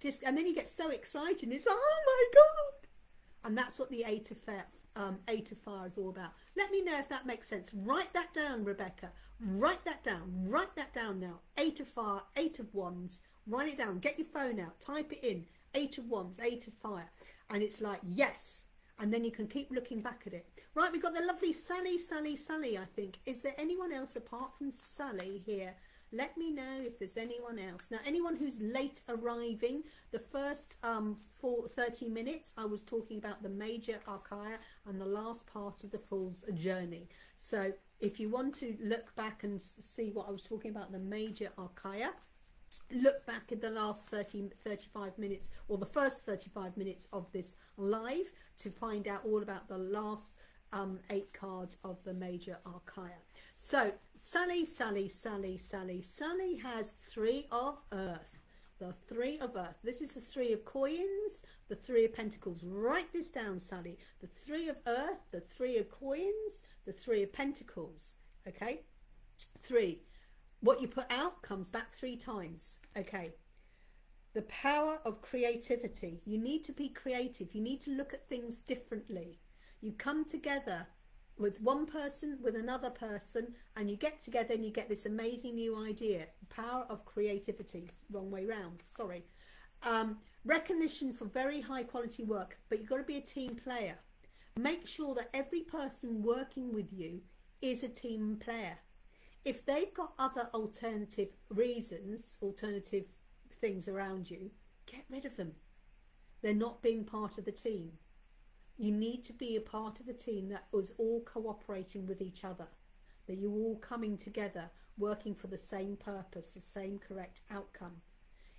Just, and then you get so excited and it's like, oh my God. And that's what the eight of, fire, um, eight of fire is all about. Let me know if that makes sense. Write that down, Rebecca. Write that down. Write that down now. Eight of fire, eight of wands. Write it down. Get your phone out. Type it in. Eight of wands, eight of fire. And it's like, yes. And then you can keep looking back at it. Right, we've got the lovely Sally, Sally, Sally, I think. Is there anyone else apart from Sally here? Let me know if there's anyone else. Now, anyone who's late arriving, the first um, for thirty minutes, I was talking about the Major Arcana and the last part of the Fool's Journey. So if you want to look back and see what I was talking about, the Major Arcana, look back at the last thirty, thirty-five minutes or the first thirty-five minutes of this live to find out all about the last um, eight cards of the Major Arcana. So Sally, Sally, Sally, Sally, Sally has three of earth, the three of earth. This is the three of coins, the three of pentacles. Write this down, Sally. The three of earth, the three of coins, the three of pentacles. Okay, three. What you put out comes back three times. Okay. The power of creativity. You need to be creative. You need to look at things differently. You come together with one person, with another person, and you get together and you get this amazing new idea. Power of creativity. Wrong way round, sorry. Um, recognition for very high quality work, but you've got to be a team player. Make sure that every person working with you is a team player. If they've got other alternative reasons, alternative things around you, get rid of them. They're not being part of the team. You need to be a part of a team that is all cooperating with each other, that you're all coming together, working for the same purpose, the same correct outcome.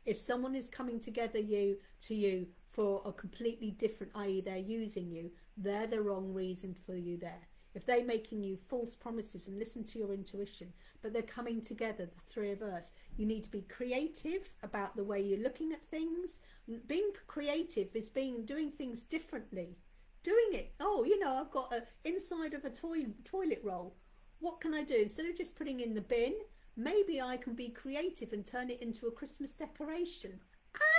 If someone is coming together you to you for a completely different, that is they're using you, they're the wrong reason for you there. If they're making you false promises, and listen to your intuition, but they're coming together, the three of us, you need to be creative about the way you're looking at things. Being creative is being doing things differently. Doing it, oh, you know, I've got a inside of a toy, toilet roll. What can I do? Instead of just putting in the bin, maybe I can be creative and turn it into a Christmas decoration. I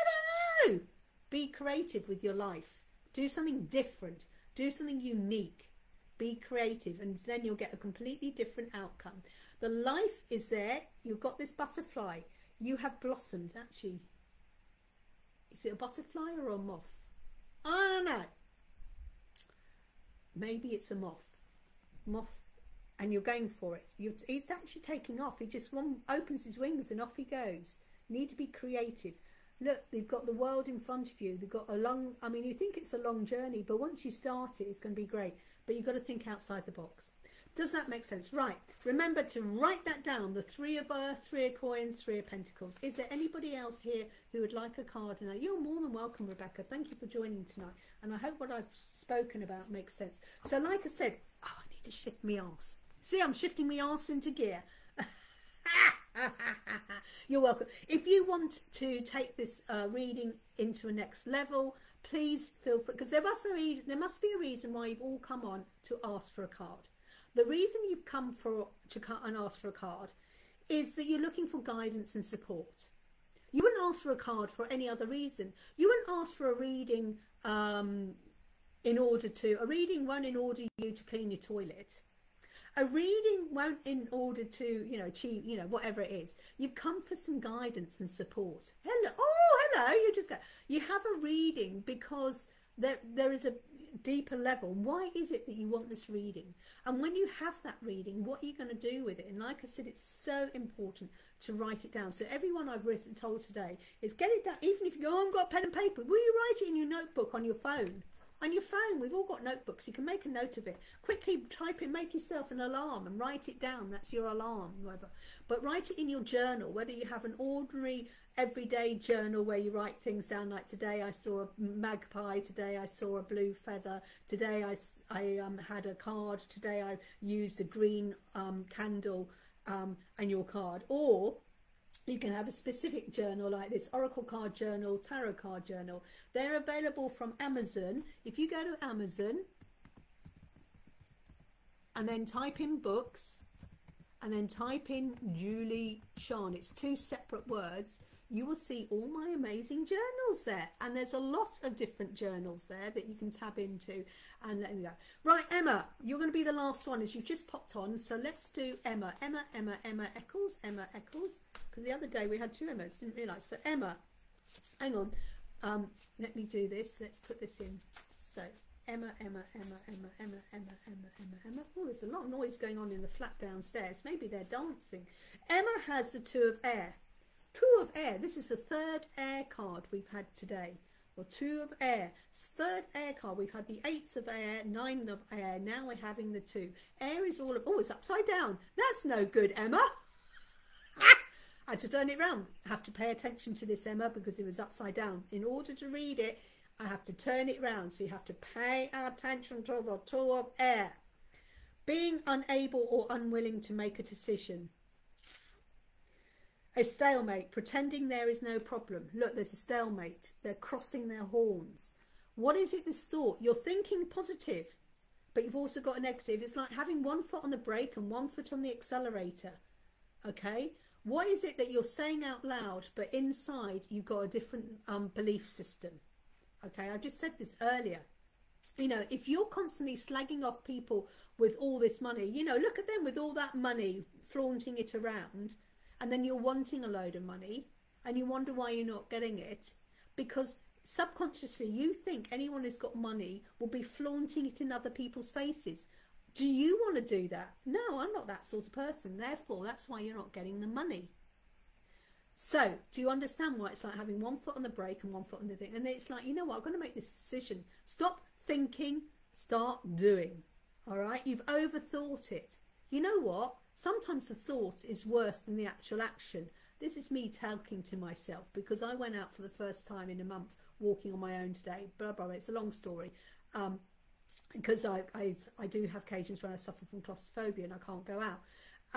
don't know. Be creative with your life. Do something different. Do something unique. Be creative, and then you'll get a completely different outcome. The life is there. You've got this butterfly. You have blossomed. Actually, is it a butterfly or a moth? I don't know. Maybe it's a moth. Moth, and you're going for it. You're, he's actually taking off. He just one opens his wings and off he goes. You need to be creative. Look, they've got the world in front of you. They've got a long, I mean, you think it's a long journey, but once you start it, it's going to be great. But you've got to think outside the box. Does that make sense? Right. Remember to write that down. The three of earth, three of coins, three of pentacles. Is there anybody else here who would like a card? And you're more than welcome, Rebecca. Thank you for joining tonight. And I hope what I've spoken about makes sense. So like I said, oh, I need to shift me arse. See, I'm shifting me arse into gear. You're welcome. If you want to take this uh, reading into a next level, please feel free, because there must be there must be a reason why you've all come on to ask for a card. The reason you've come for to come and ask for a card is that you're looking for guidance and support. You wouldn't ask for a card for any other reason. You wouldn't ask for a reading um, in order to a reading won't in order you to clean your toilet. A reading won't in order to, you know, achieve, you know, whatever it is. You've come for some guidance and support. Hello. Oh, hello. You just go. You have a reading because there, there is a deeper level. Why is it that you want this reading? And when you have that reading, what are you going to do with it? And like I said, it's so important to write it down. So everyone I've written told today is get it down. Even if you go, oh, I've got a pen and paper, will you write it in your notebook on your phone? On your phone, we've all got notebooks. You can make a note of it. Quickly type in, make yourself an alarm and write it down. That's your alarm, whatever. But write it in your journal, whether you have an ordinary, everyday journal where you write things down, like today I saw a magpie, today I saw a blue feather, today I, I um, had a card, today I used a green um, candle um, and your card. Or you can have a specific journal like this, Oracle Card Journal, Tarot Card Journal. They're available from Amazon. If you go to Amazon and then type in books and then type in Julie-Sian, it's two separate words, you will see all my amazing journals there. And there's a lot of different journals there that you can tab into and let me go. Right, Emma, you're going to be the last one as you've just popped on. So let's do Emma, Emma, Emma, Emma Eccles, Emma Eccles. Because the other day we had two Emmas, didn't realise. So Emma, hang on. Um, let me do this. Let's put this in. So Emma, Emma, Emma, Emma, Emma, Emma, Emma, Emma, Emma. Oh, there's a lot of noise going on in the flat downstairs. Maybe they're dancing. Emma has the Two of Air. Two of Air. This is the third air card we've had today. Or Two of Air. Third air card. We've had the eighth of air, nine of air. Now we're having the two. Air is all of... Oh, it's upside down. That's no good, Emma. I had to turn it round. I have to pay attention to this, Emma, because it was upside down. In order to read it, I have to turn it round. So you have to pay attention to the Two of Air. Being unable or unwilling to make a decision. A stalemate, pretending there is no problem. Look, there's a stalemate. They're crossing their horns. What is it, this thought? You're thinking positive, but you've also got a negative. It's like having one foot on the brake and one foot on the accelerator. Okay? What is it that you're saying out loud, but inside you've got a different um, belief system? Okay, I just said this earlier. You know, if you're constantly slagging off people with all this money, you know, look at them with all that money, flaunting it around, and then you're wanting a load of money and you wonder why you're not getting it, because subconsciously you think anyone who's got money will be flaunting it in other people's faces. Do you want to do that? No, I'm not that sort of person. Therefore, that's why you're not getting the money. So do you understand why it's like having one foot on the brake and one foot on the thing? And it's like, you know what, I'm going to make this decision. Stop thinking, start doing. All right, you've overthought it. You know what? Sometimes the thought is worse than the actual action. This is me talking to myself because I went out for the first time in a month walking on my own today. Blah, blah, blah. It's a long story. Um, because I, I, I do have occasions when I suffer from claustrophobia and I can't go out.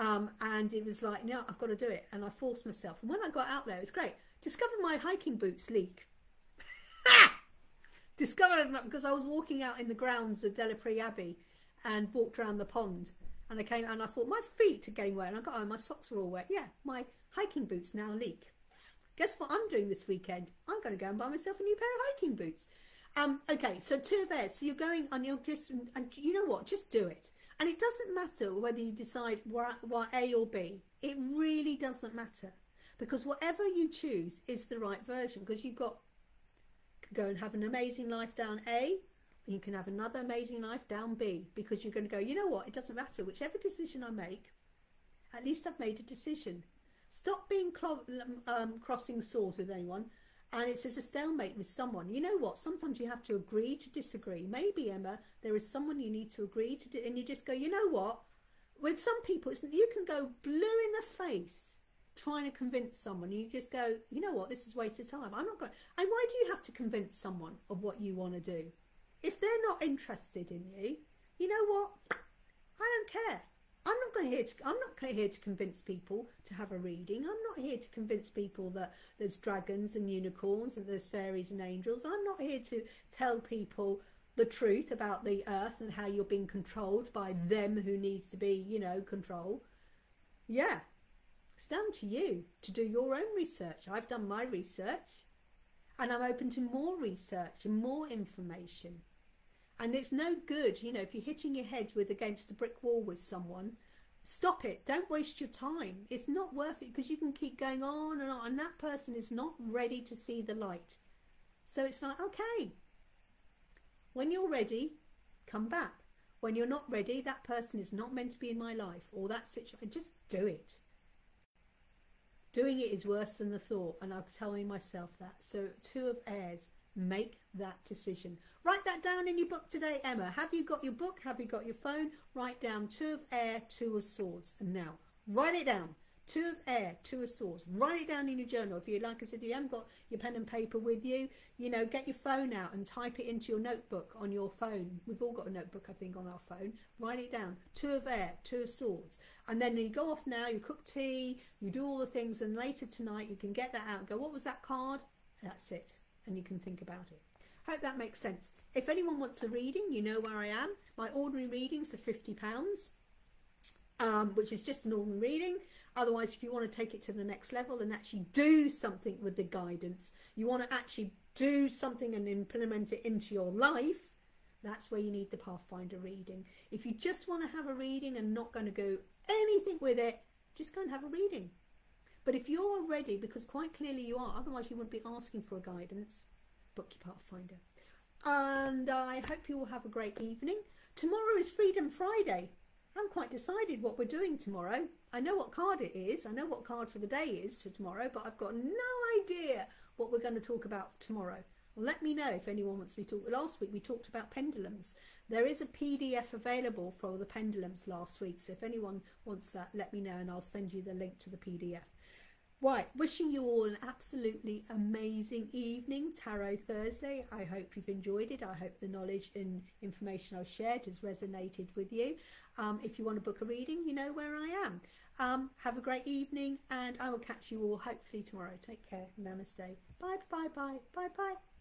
Um, and it was like, no, I've got to do it. And I forced myself. And when I got out there, it's great. Discovered my hiking boots leak. Discovered it because I was walking out in the grounds of Delapré Abbey and walked around the pond. And I came and I thought my feet are getting wet, and I got home, my socks were all wet. Yeah, my hiking boots now leak. Guess what I'm doing this weekend? I'm going to go and buy myself a new pair of hiking boots. Um, okay, so two of airs. So you're going and you're just, and you know what, just do it. And it doesn't matter whether you decide what, what A or B. It really doesn't matter, because whatever you choose is the right version, because you've got, you can go and have an amazing life down A, and you can have another amazing life down B, because you're going to go, you know what, it doesn't matter. Whichever decision I make, at least I've made a decision. Stop being um, crossing swords with anyone. And it's as a stalemate with someone. You know what? Sometimes you have to agree to disagree. Maybe, Emma, there is someone you need to agree to, and you just go, you know what? With some people, it's, you can go blue in the face trying to convince someone. You just go, you know what? This is a waste of time. I'm not going. And why do you have to convince someone of what you want to do? If they're not interested in you, you know what? I don't care. I'm not going here to, I'm not here to convince people to have a reading. I'm not here to convince people that there's dragons and unicorns and there's fairies and angels. I'm not here to tell people the truth about the earth and how you're being controlled by them who needs to be, you know, controlled. Yeah, it's down to you to do your own research. I've done my research, and I'm open to more research and more information. And it's no good, you know, if you're hitting your head with against a brick wall with someone, stop it. Don't waste your time. It's not worth it, because you can keep going on and on, and that person is not ready to see the light. So it's like, okay, when you're ready, come back. When you're not ready, that person is not meant to be in my life, or that situation. Just do it. Doing it is worse than the thought, and I'm telling myself that. So two of airs. Make that decision. Write that down in your book today, Emma. Have you got your book? Have you got your phone? Write down two of air, two of swords. And now write it down. Two of air, two of swords. Write it down in your journal. If you, like I said, if you haven't got your pen and paper with you, you know, get your phone out and type it into your notebook on your phone. We've all got a notebook, I think, on our phone. Write it down. Two of air, two of swords. And then you go off now, you cook tea, you do all the things, and later tonight you can get that out and go, what was that card? That's it. And you can think about it. Hope that makes sense. If anyone wants a reading, you know where I am. My ordinary readings are fifty pounds, um, which is just an ordinary reading. Otherwise, if you want to take it to the next level and actually do something with the guidance, you want to actually do something and implement it into your life, that's where you need the Pathfinder reading. If you just want to have a reading and not going to go anything with it, just go and have a reading. But if you're ready, because quite clearly you are, otherwise you wouldn't be asking for a guidance, book your Pathfinder. And I hope you all have a great evening. Tomorrow is Freedom Friday. I haven't quite decided what we're doing tomorrow. I know what card it is. I know what card for the day is for tomorrow, but I've got no idea what we're going to talk about tomorrow. Let me know if anyone wants me to talk. Last week we talked about pendulums. There is a P D F available for the pendulums last week. So if anyone wants that, let me know and I'll send you the link to the P D F. Right, wishing you all an absolutely amazing evening, Tarot Thursday. I hope you've enjoyed it. I hope the knowledge and information I've shared has resonated with you. Um, if you want to book a reading, you know where I am. Um, have a great evening, and I will catch you all hopefully tomorrow. Take care. Namaste. Bye, bye, bye, bye, bye.